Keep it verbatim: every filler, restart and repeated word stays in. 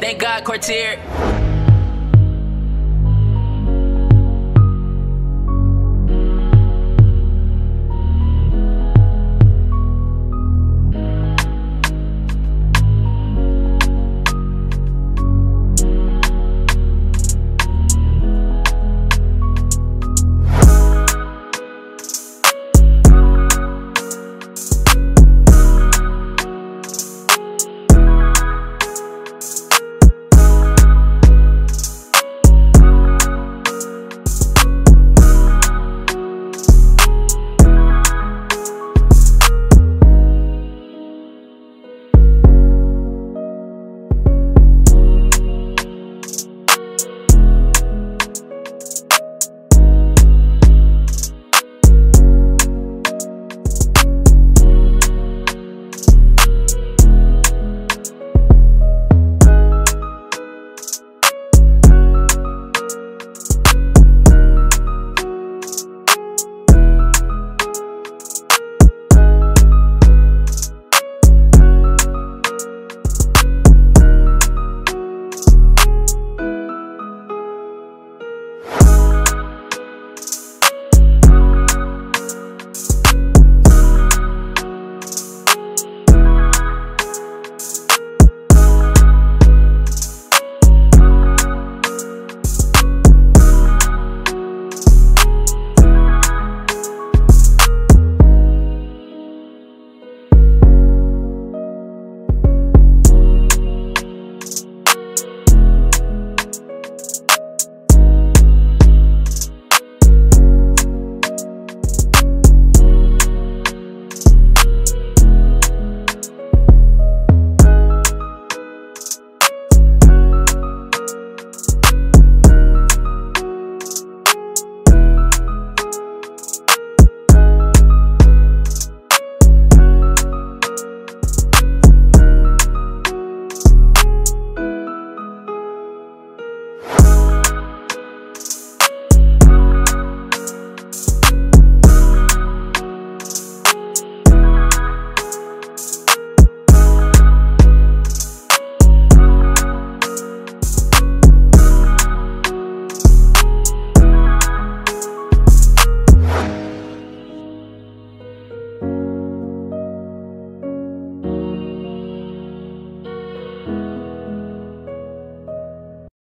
Thank God, Cortier.